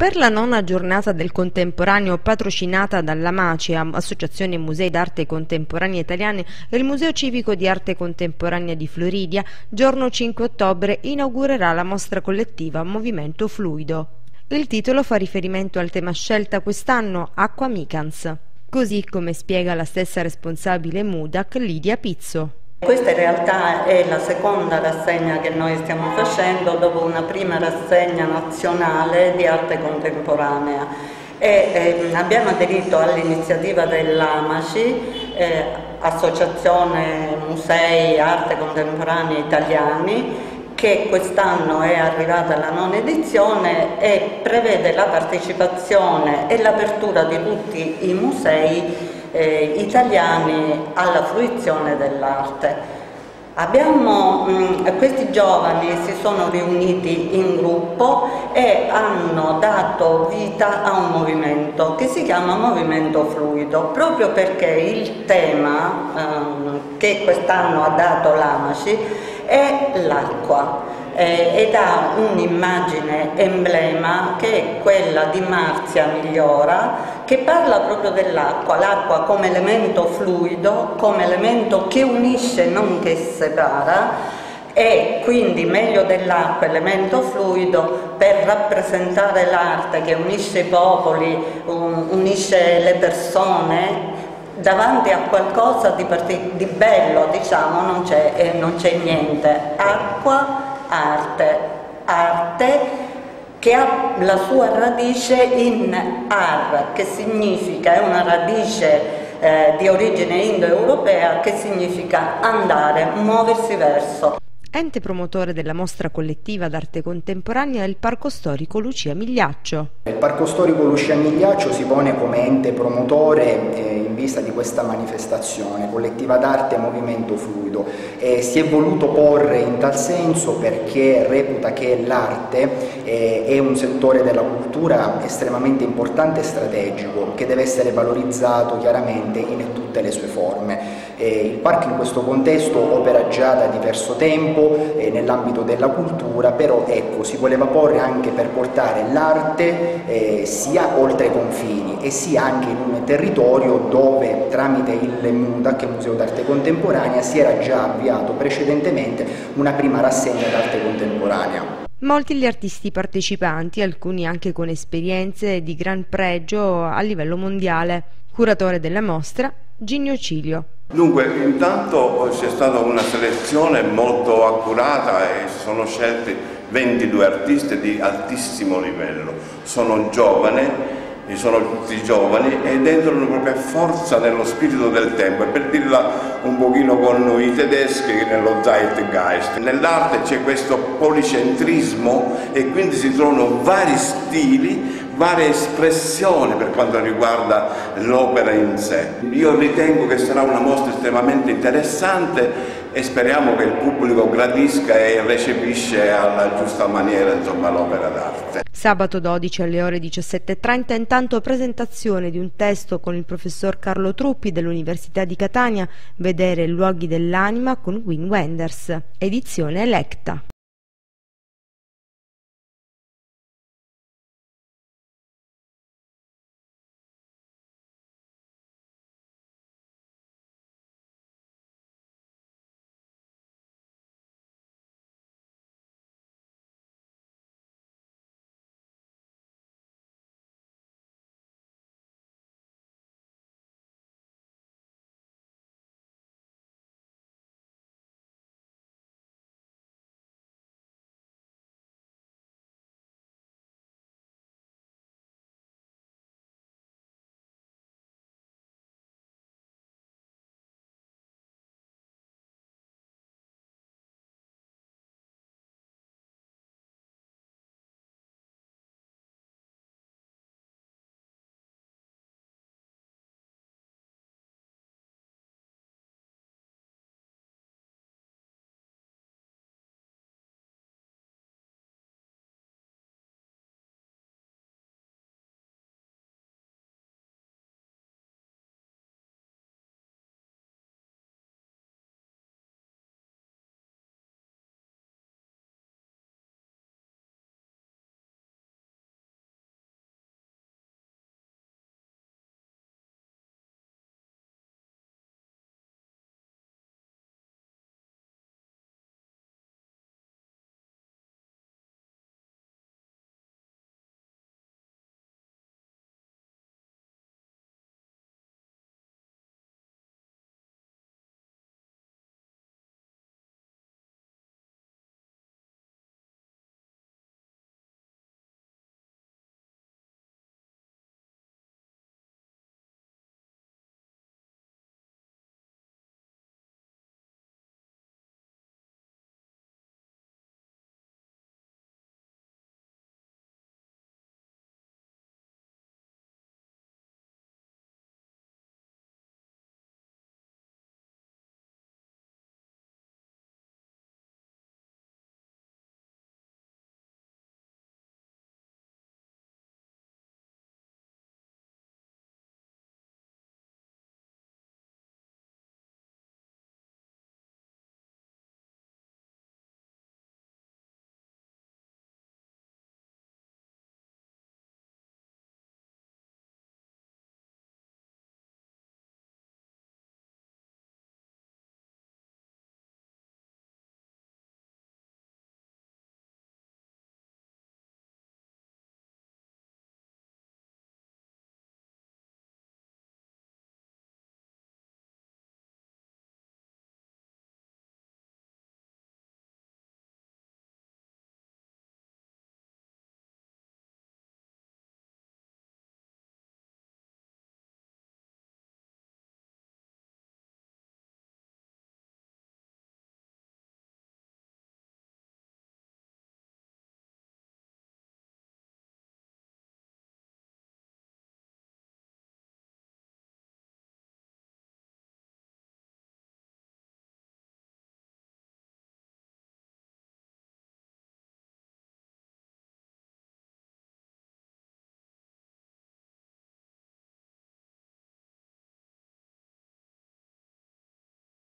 Per la nona giornata del contemporaneo patrocinata dall'AMACI, Associazione Musei d'Arte Contemporanea Italiane, il Museo Civico di Arte Contemporanea di Floridia, giorno 5 ottobre, inaugurerà la mostra collettiva Movimento Fluido. Il titolo fa riferimento al tema scelta quest'anno, Acqua Micans, così come spiega la stessa responsabile MUDAC, Lidia Pizzo. Questa in realtà è la seconda rassegna che noi stiamo facendo dopo una prima rassegna nazionale di arte contemporanea e abbiamo aderito all'iniziativa dell'AMACI, Associazione Musei Arte Contemporanea Italiani, che quest'anno è arrivata alla nona edizione e prevede la partecipazione e l'apertura di tutti i musei italiani alla fruizione dell'arte. Questi giovani si sono riuniti in gruppo e hanno dato vita a un movimento che si chiama Movimento Fluido, proprio perché il tema che quest'anno ha dato l'AMACI è l'acqua ed ha un'immagine emblema che è quella di Marzia Migliora, che parla proprio dell'acqua, l'acqua come elemento fluido, come elemento che unisce non che separa, e quindi meglio dell'acqua, elemento fluido, per rappresentare l'arte che unisce i popoli, unisce le persone davanti a qualcosa di bello, diciamo, non c'è niente. Acqua, arte che ha la sua radice in ar, che significa, è una radice di origine indoeuropea, che significa andare, muoversi verso. Ente promotore della mostra collettiva d'arte contemporanea è il Parco Storico Lucia Migliaccio. Il Parco Storico Lucia Migliaccio si pone come ente promotore in vista di questa manifestazione collettiva d'arte e movimento fluido. Si è voluto porre in tal senso perché reputa che l'arte è un settore della cultura estremamente importante e strategico, che deve essere valorizzato chiaramente in tutte le sue forme. Il Parco in questo contesto opera già da diverso tempo nell'ambito della cultura, però ecco, si voleva porre anche per portare l'arte sia oltre i confini e sia anche in un territorio dove tramite il MUDAC, Museo d'Arte Contemporanea, si era già avviato precedentemente una prima rassegna d'arte contemporanea. Molti gli artisti partecipanti, alcuni anche con esperienze di gran pregio a livello mondiale. Curatore della mostra, Gigno Cilio. Dunque, intanto c'è stata una selezione molto accurata e sono scelti 22 artisti di altissimo livello. Sono giovani, sono tutti giovani e dentro una propria forza nello spirito del tempo, e per dirla un pochino con noi tedeschi, nello Zeitgeist. Nell'arte c'è questo policentrismo e quindi si trovano vari stili, varie espressioni per quanto riguarda l'opera in sé. Io ritengo che sarà una mostra estremamente interessante e speriamo che il pubblico gradisca e recepisce alla giusta maniera l'opera d'arte. Sabato 12 alle ore 17:30 intanto presentazione di un testo con il professor Carlo Truppi dell'Università di Catania, Vedere luoghi dell'anima con Wim Wenders, edizione Electa.